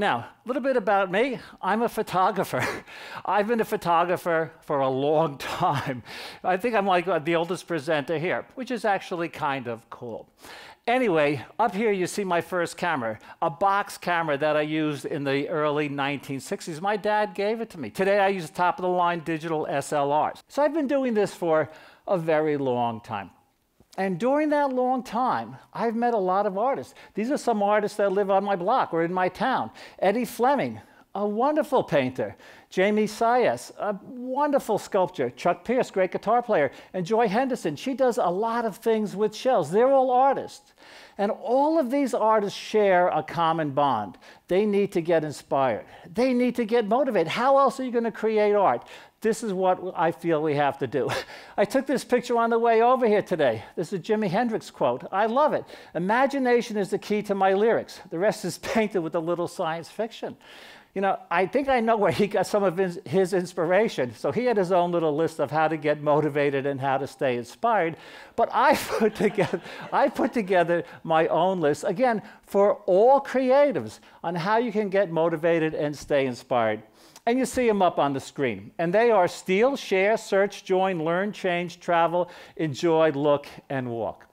Now, a little bit about me. I'm a photographer. I've been a photographer for a long time. I think I'm like the oldest presenter here, which is actually kind of cool. Anyway, up here you see my first camera, a box camera that I used in the early 1960s. My dad gave it to me. Today I use top-of-the-line digital SLRs. So I've been doing this for a very long time. And during that long time, I've met a lot of artists. These are some artists that live on my block or in my town. Eddie Fleming, a wonderful painter. Jamie Sayas, a wonderful sculptor. Chuck Pierce, great guitar player. And Joy Henderson, she does a lot of things with shells. They're all artists. And all of these artists share a common bond. They need to get inspired. They need to get motivated. How else are you going to create art? This is what I feel we have to do. I took this picture on the way over here today. This is a Jimi Hendrix quote. I love it. Imagination is the key to my lyrics. The rest is painted with a little science fiction. You know, I think I know where he got some of his inspiration. So he had his own little list of how to get motivated and how to stay inspired. But I put together my own list, again, for all creatives on how you can get motivated and stay inspired. And you see them up on the screen. And they are steal, share, search, join, learn, change, travel, enjoy, look, and walk.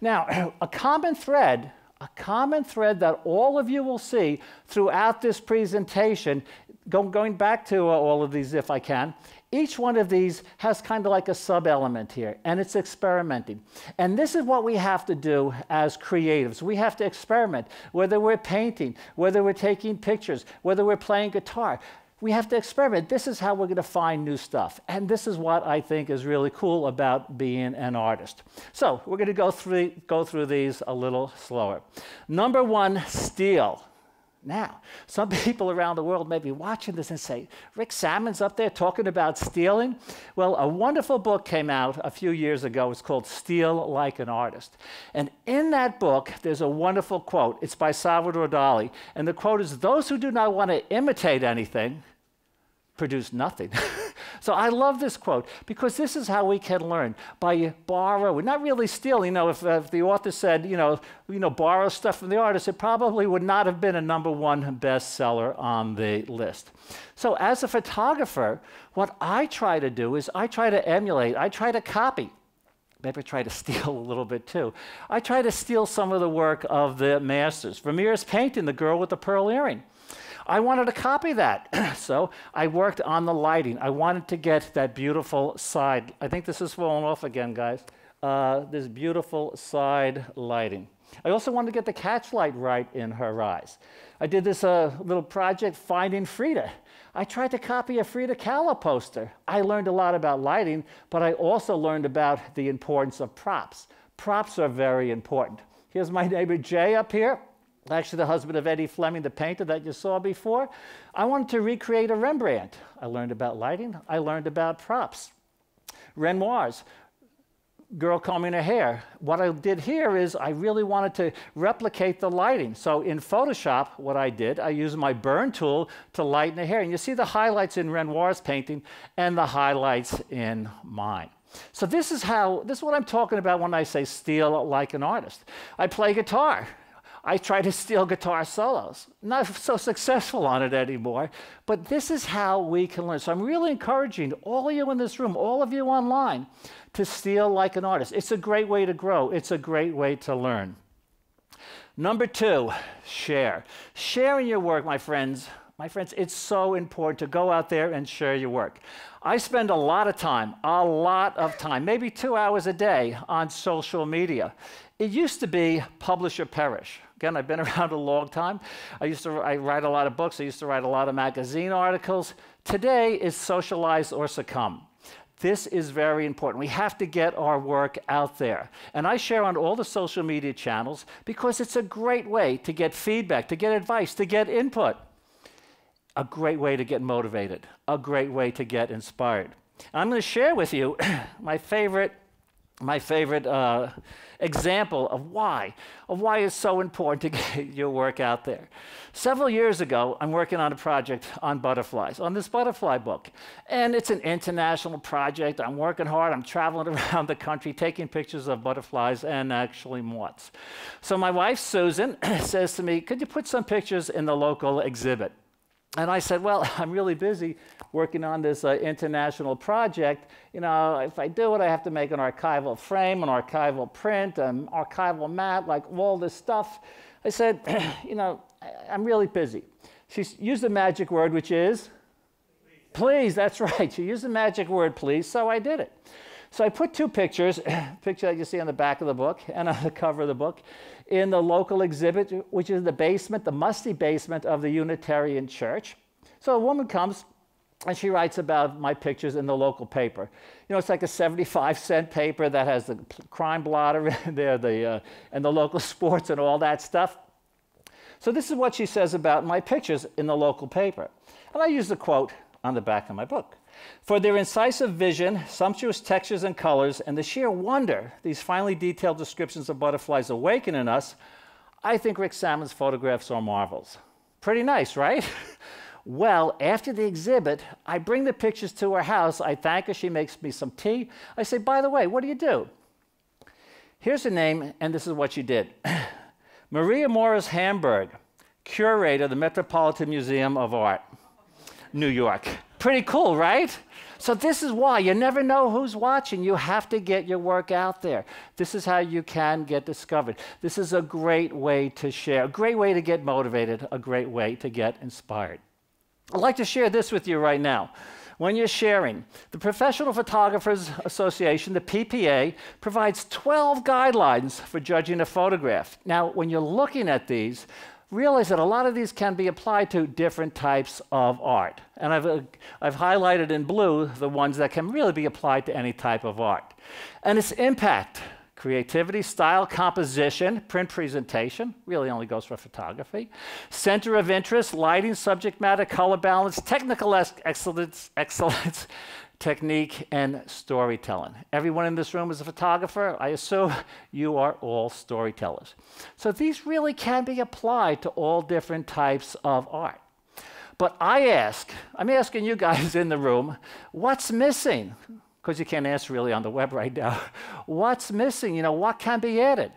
Now, a common thread that all of you will see throughout this presentation, going back to all of these if I can, each one of these has kind of like a sub-element here, and it's experimenting. And this is what we have to do as creatives. We have to experiment, whether we're painting, whether we're taking pictures, whether we're playing guitar. We have to experiment. This is how we're going to find new stuff. And this is what I think is really cool about being an artist. So we're going to go through these a little slower. Number one, steal. Now, some people around the world may be watching this and say, Rick Sammon's up there talking about stealing? Well, a wonderful book came out a few years ago. It's called Steal Like an Artist. And in that book, there's a wonderful quote. It's by Salvador Dali. And the quote is, those who do not want to imitate anything produce nothing. So I love this quote because this is how we can learn, by borrowing, not really stealing. You know, if the author said, you know, borrow stuff from the artist, it probably would not have been a number one bestseller on the list. So as a photographer, what I try to do is I try to emulate, I try to copy. Maybe try to steal a little bit too. I try to steal some of the work of the masters. Vermeer's painting, The Girl with the Pearl Earring. I wanted to copy that, so I worked on the lighting. I wanted to get that beautiful side. I think this is falling off again, guys. This beautiful side lighting. I also wanted to get the catch light right in her eyes. I did this little project, Finding Frida. I tried to copy a Frida Kahlo poster. I learned a lot about lighting, but I also learned about the importance of props. Props are very important. Here's my neighbor Jay up here. Actually, the husband of Eddie Fleming, the painter that you saw before. I wanted to recreate a Rembrandt. I learned about lighting. I learned about props. Renoir's, girl combing her hair. What I did here is I really wanted to replicate the lighting. So in Photoshop, what I did, I used my burn tool to lighten her hair. And you see the highlights in Renoir's painting and the highlights in mine. So this is what I'm talking about when I say steal like an artist. I play guitar. I try to steal guitar solos. Not so successful on it anymore, but this is how we can learn. So I'm really encouraging all of you in this room, all of you online, to steal like an artist. It's a great way to grow. It's a great way to learn. Number two, share. Sharing your work, my friends. My friends, it's so important to go out there and share your work. I spend a lot of time, maybe 2 hours a day on social media. It used to be publish or perish. Again, I've been around a long time. I write a lot of books. I used to write a lot of magazine articles. Today is socialize or succumb. This is very important. We have to get our work out there. And I share on all the social media channels because it's a great way to get feedback, to get advice, to get input. A great way to get motivated, a great way to get inspired. And I'm going to share with you my favorite my favorite example of why it's so important to get your work out there. Several years ago, I'm working on a project on butterflies, on this butterfly book. And it's an international project. I'm working hard. I'm traveling around the country, taking pictures of butterflies and actually moths. So my wife, Susan, says to me, could you put some pictures in the local exhibit? And I said, well, I'm really busy working on this international project. You know, if I do it, I have to make an archival frame, an archival print, an archival map, like all this stuff. I said, you know, I'm really busy. She used the magic word, which is? Please, that's right. She used the magic word, please, so I did it. So I put two pictures, a picture that you see on the back of the book and on the cover of the book, in the local exhibit, which is the basement, the musty basement of the Unitarian Church. So a woman comes and she writes about my pictures in the local paper. You know, it's like a 75-cent paper that has the crime blotter in there, and the local sports and all that stuff. So this is what she says about my pictures in the local paper. And I use the quote on the back of my book. For their incisive vision, sumptuous textures and colors, and the sheer wonder these finely detailed descriptions of butterflies awaken in us, I think Rick Sammon's photographs are marvels. Pretty nice, right? Well, after the exhibit, I bring the pictures to her house. I thank her. She makes me some tea. I say, by the way, what do you do? Here's her name, and this is what she did. Maria Morris Hamburg, curator of the Metropolitan Museum of Art, New York. Pretty cool, right? So this is why. You never know who's watching. You have to get your work out there. This is how you can get discovered. This is a great way to share, a great way to get motivated, a great way to get inspired. I'd like to share this with you right now. When you're sharing, the Professional Photographers Association, the PPA, provides 12 guidelines for judging a photograph. Now, when you're looking at these, realize that a lot of these can be applied to different types of art. And I've highlighted in blue the ones that can really be applied to any type of art. And it's impact, creativity, style, composition, print presentation, really only goes for photography, center of interest, lighting, subject matter, color balance, technical excellence, technique, and storytelling. Everyone in this room is a photographer. I assume you are all storytellers. So these really can be applied to all different types of art. But I'm asking you guys in the room, what's missing? Because you can't answer really on the web right now. What's missing? You know, what can be added?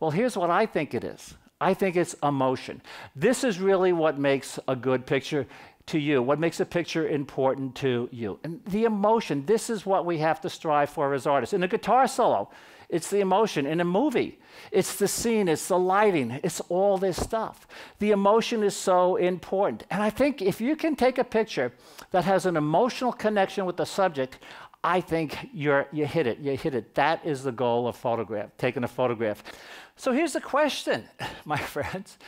Well, here's what I think it is. I think it's emotion. This is really what makes a good picture to you, what makes a picture important to you. And the emotion, this is what we have to strive for as artists. In a guitar solo, it's the emotion. In a movie, it's the scene, it's the lighting, it's all this stuff. The emotion is so important. And I think if you can take a picture that has an emotional connection with the subject, I think you hit it, you hit it. That is the goal of taking a photograph. So here's the question, my friends.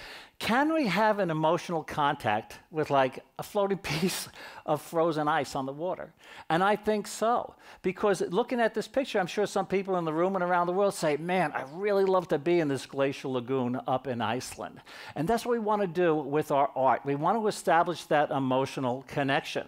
Can we have an emotional contact with like a floating piece of frozen ice on the water? And I think so, because looking at this picture, I'm sure some people in the room and around the world say, man, I really love to be in this glacial lagoon up in Iceland. And that's what we want to do with our art. We want to establish that emotional connection.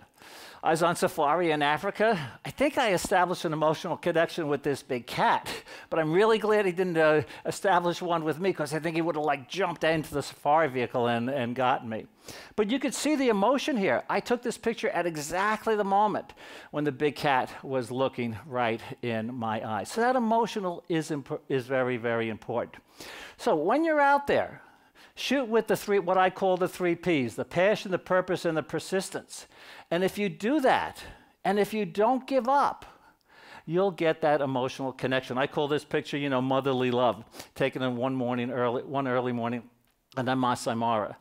I was on safari in Africa. I think I established an emotional connection with this big cat, but I'm really glad he didn't establish one with me, because I think he would have like jumped into the safari vehicle and gotten me. But you could see the emotion here. I took this picture at exactly the moment when the big cat was looking right in my eyes. So that emotional is very, very important. So when you're out there, shoot with the three, what I call the three Ps, the passion, the purpose, and the persistence. And if you do that, and if you don't give up, you'll get that emotional connection. I call this picture, you know, motherly love, taken in one early morning, and then Masai Mara.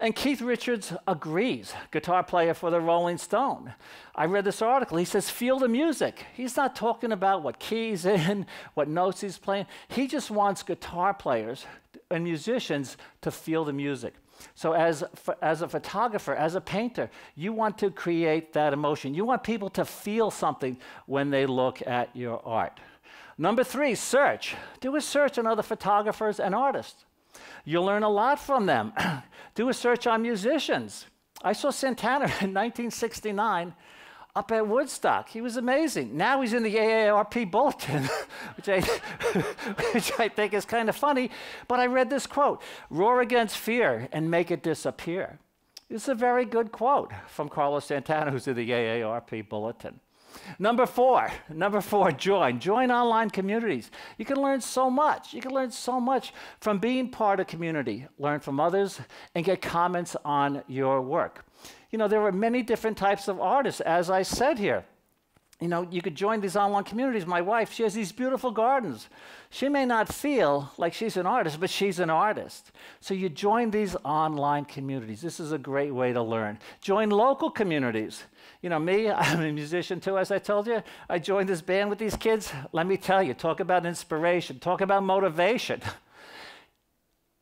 And Keith Richards agrees, guitar player for the Rolling Stones. I read this article. He says, feel the music. He's not talking about what keys in, what notes he's playing. He just wants guitar players and musicians to feel the music. So as a photographer, as a painter, you want to create that emotion. You want people to feel something when they look at your art. Number three, search. Do a search on other photographers and artists. You'll learn a lot from them. Do a search on musicians. I saw Santana in 1969 up at Woodstock. He was amazing. Now he's in the AARP Bulletin, which I think is kind of funny. But I read this quote, "Roar against fear and make it disappear." It's a very good quote from Carlos Santana, who's in the AARP Bulletin. Number four, join. Join online communities. You can learn so much. You can learn so much from being part of community. Learn from others and get comments on your work. You know, there are many different types of artists, as I said here. You know, you could join these online communities. My wife, she has these beautiful gardens. She may not feel like she's an artist, but she's an artist. So you join these online communities. This is a great way to learn. Join local communities. You know, me, I'm a musician too, as I told you. I joined this band with these kids. Let me tell you, talk about inspiration, talk about motivation.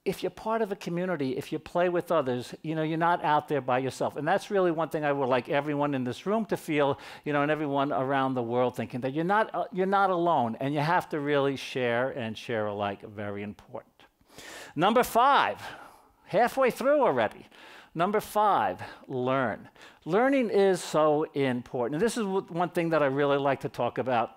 If you're part of a community, if you play with others, you know, you're not out there by yourself. And that's really one thing I would like everyone in this room to feel, you know, and everyone around the world thinking that you're not alone, and you have to really share and share alike, very important. Number five, halfway through already. Number five, learn. Learning is so important. And this is one thing that I really like to talk about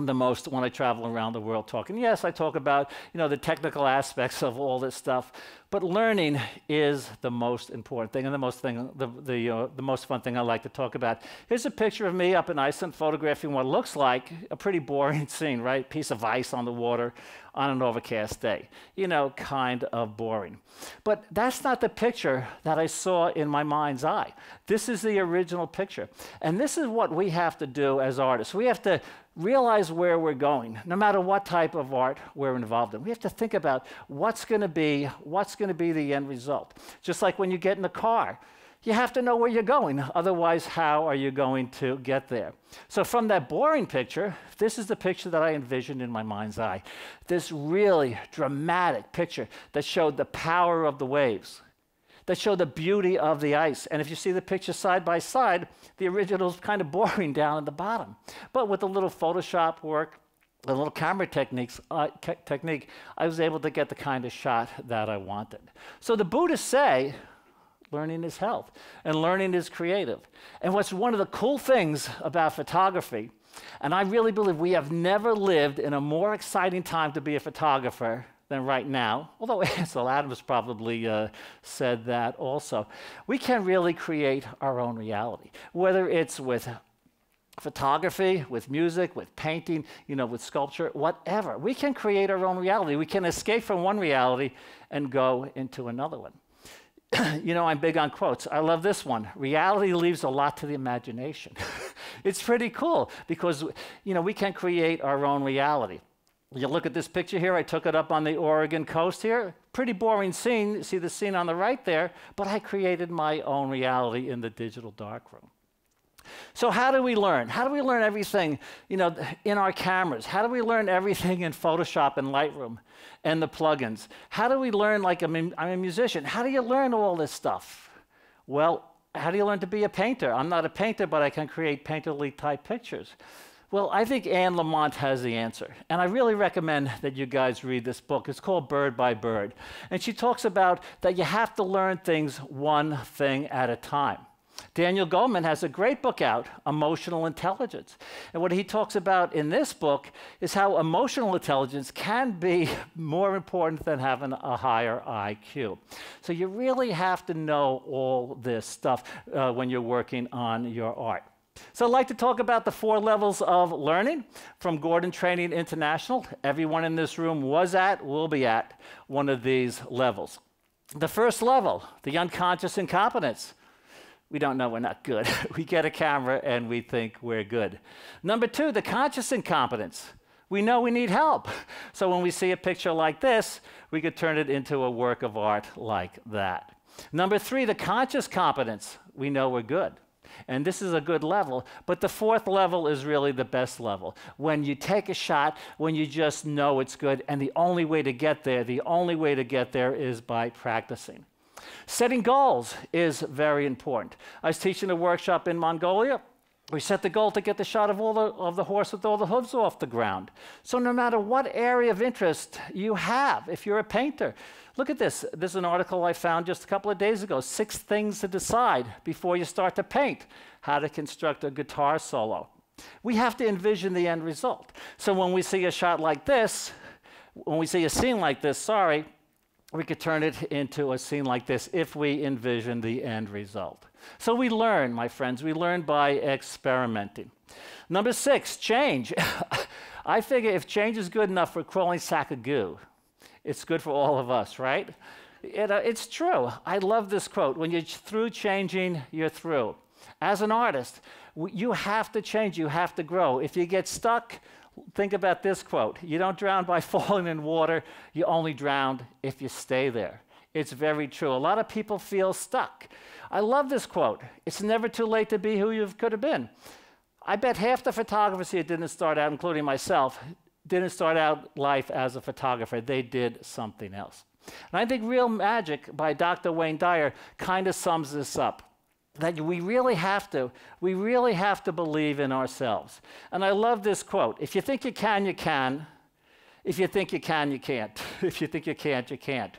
the most when I travel around the world talking. Yes, I talk about, you know, the technical aspects of all this stuff, but learning is the most important thing and the most fun thing I like to talk about. Here's a picture of me up in Iceland photographing what looks like a pretty boring scene, right? Piece of ice on the water on an overcast day. You know, kind of boring. But that's not the picture that I saw in my mind's eye. This is the original picture. And this is what we have to do as artists. We have to realize where we're going, no matter what type of art we're involved in. We have to think about what's going to be the end result. Just like when you get in the car, you have to know where you're going. Otherwise, how are you going to get there? So from that boring picture, this is the picture that I envisioned in my mind's eye. This really dramatic picture that showed the power of the waves, that show the beauty of the ice. And if you see the picture side by side, the original's kind of boring down at the bottom. But with a little Photoshop work, a little camera technique, I was able to get the kind of shot that I wanted. So the Buddhists say, learning is health, and learning is creative. And what's one of the cool things about photography, and I really believe we have never lived in a more exciting time to be a photographer than right now, although Ansel Adams probably said that also. We can really create our own reality, whether it's with photography, with music, with painting, you know, with sculpture, whatever. We can create our own reality. We can escape from one reality and go into another one. You know, I'm big on quotes. I love this one. Reality leaves a lot to the imagination. It's pretty cool because, you know, we can create our own reality. You look at this picture here, I took it up on the Oregon coast here. Pretty boring scene, you see the scene on the right there, but I created my own reality in the digital darkroom. So how do we learn? How do we learn everything, you know, in our cameras? How do we learn everything in Photoshop and Lightroom and the plugins? How do we learn, like, I'm a musician, how do you learn all this stuff? Well, how do you learn to be a painter? I'm not a painter, but I can create painterly type pictures. Well, I think Anne Lamont has the answer. And I really recommend that you guys read this book. It's called Bird by Bird. And she talks about that you have to learn things one thing at a time. Daniel Goleman has a great book out, Emotional Intelligence. And what he talks about in this book is how emotional intelligence can be more important than having a higher IQ. So you really have to know all this stuff when you're working on your art. So I'd like to talk about the 4 levels of learning from Gordon Training International. Everyone in this room was at, will be at, one of these levels. The first level, the unconscious incompetence. We don't know we're not good. We get a camera and we think we're good. Number 2, the conscious incompetence. We know we need help. So when we see a picture like this, we could turn it into a work of art like that. Number 3, the conscious competence. We know we're good. And this is a good level, but the 4th level is really the best level. When you take a shot, when you just know it's good, and the only way to get there is by practicing. Setting goals is very important. I was teaching a workshop in Mongolia, We set the goal to get the shot of the horse with all the hooves off the ground. So no matter what area of interest you have, if you're a painter, look at this. This is an article I found just a couple of days ago, 6 things to decide before you start to paint, how to construct a guitar solo. We have to envision the end result. So when we see a shot like this, when we see a scene like this, sorry, we could turn it into a scene like this if we envision the end result. So we learn, my friends, we learn by experimenting. Number 6, change. I figure if change is good enough for a crawling sack of goo, it's good for all of us, right? It's true. I love this quote. When you're through changing, you're through. As an artist, you have to change, you have to grow. If you get stuck, think about this quote. You don't drown by falling in water. You only drown if you stay there. It's very true. A lot of people feel stuck. I love this quote. It's never too late to be who you could have been. I bet half the photographers here didn't start out, including myself, didn't start out life as a photographer. They did something else. And I think Real Magic by Dr. Wayne Dyer kind of sums this up. That we really have to believe in ourselves. And I love this quote. If you think you can, you can. If you think you can, you can't. If you think you can't, you can't.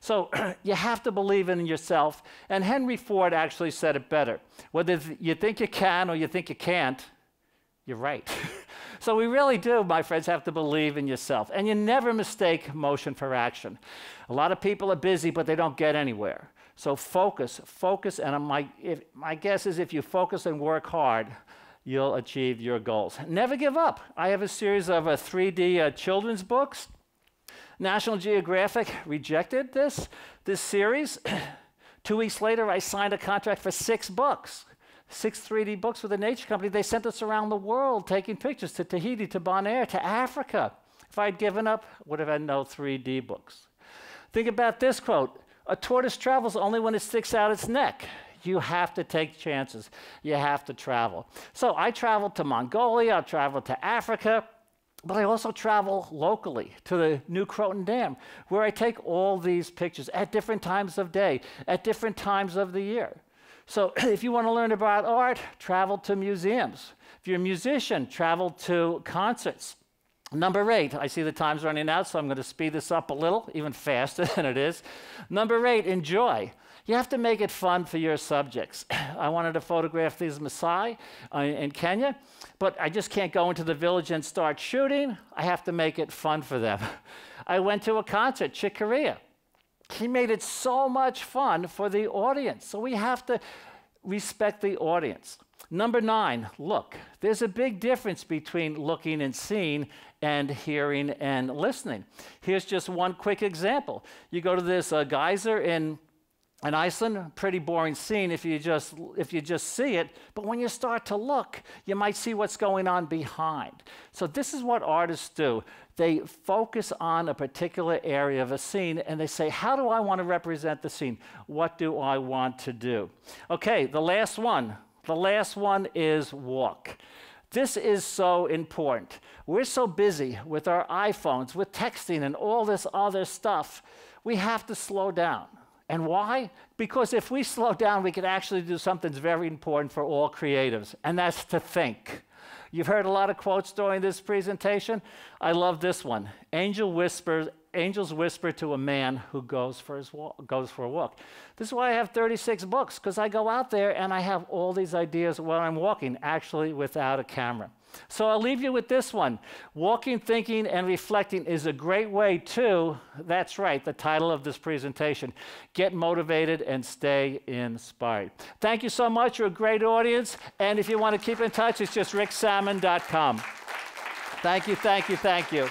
So you have to believe in yourself. And Henry Ford actually said it better. Whether you think you can or you think you can't, you're right. So we really do, my friends, have to believe in yourself. And you never mistake motion for action. A lot of people are busy, but they don't get anywhere. So focus, and my guess is if you focus and work hard, you'll achieve your goals. Never give up. I have a series of 3D children's books. National Geographic rejected this series. 2 weeks later, I signed a contract for 6 books, 6 3D books with a nature company. They sent us around the world taking pictures to Tahiti, to Bonaire, to Africa. If I had given up, would have had no 3D books. Think about this quote. A tortoise travels only when it sticks out its neck. You have to take chances. You have to travel. So I traveled to Mongolia, I traveled to Africa, but I also travel locally to the New Croton Dam, where I take all these pictures at different times of day, at different times of the year. So if you want to learn about art, travel to museums. If you're a musician, travel to concerts. Number 8, I see the time's running out, so I'm going to speed this up a little, even faster than it is. Number 8, enjoy. You have to make it fun for your subjects. I wanted to photograph these Masai in Kenya, but I just can't go into the village and start shooting. I have to make it fun for them. I went to a concert, Chicoria. He made it so much fun for the audience, so we have to respect the audience. Number 9, look. There's a big difference between looking and seeing and hearing and listening. Here's just one quick example. You go to this geyser in Iceland, pretty boring scene if you just see it, but when you start to look, you might see what's going on behind. So this is what artists do. They focus on a particular area of a scene and they say, how do I want to represent the scene? What do I want to do? Okay, the last one. The last one is walk. This is so important. We're so busy with our iPhones, with texting and all this other stuff. We have to slow down. And why? Because if we slow down, we can actually do something that's very important for all creatives, and that's to think. You've heard a lot of quotes during this presentation. I love this one. Angels whisper to a man who goes for a walk. This is why I have 36 books, because I go out there and I have all these ideas while I'm walking, actually without a camera. So I'll leave you with this one. Walking, thinking, and reflecting is a great way to, that's right, the title of this presentation, get motivated and stay inspired. Thank you so much. You're a great audience. And if you want to keep in touch, it's just ricksammon.com. Thank you, thank you, thank you.